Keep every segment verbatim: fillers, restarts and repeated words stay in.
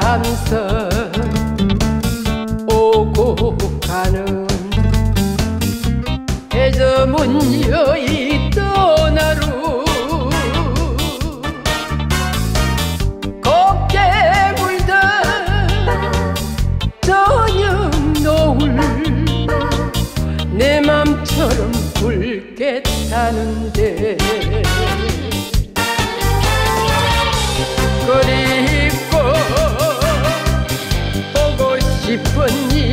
산서 오고 가는 해저문 여의 나루 곱게 물든 저녁 노을 내 맘처럼 붉게 타는데 그립고 보고 싶으니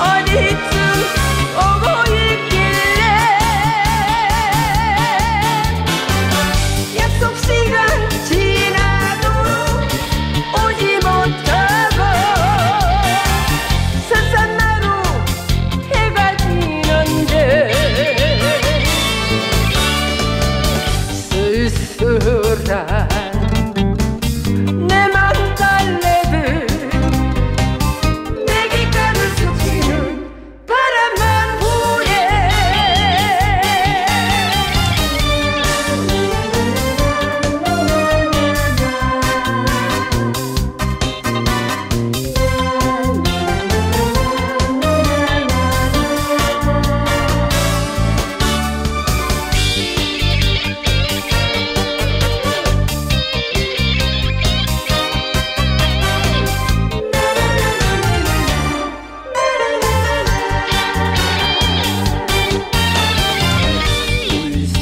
어디쯤 오고 있길래 약속 시간 지나도 오지 못하고 산산마루 해가 지는데 쓸쓸한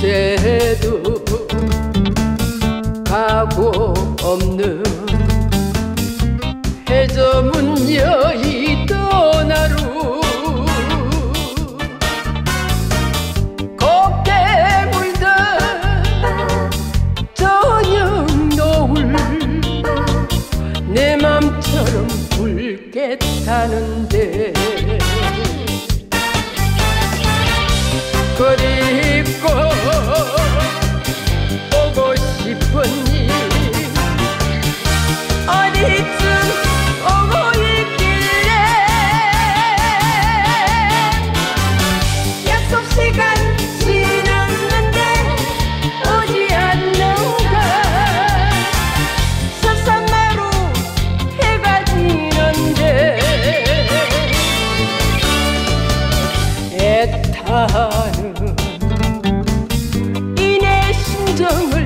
새도 가고 없는 해저문 여의 나루 곱게 물든 저녁 노을 내 맘처럼 붉게 타는데 그립고 보고 싶으니 어디쯤 오고 있길래 약속 시간 지났는데 오지 않는가 산산마루 해가 지는데 애타는 이내 심정을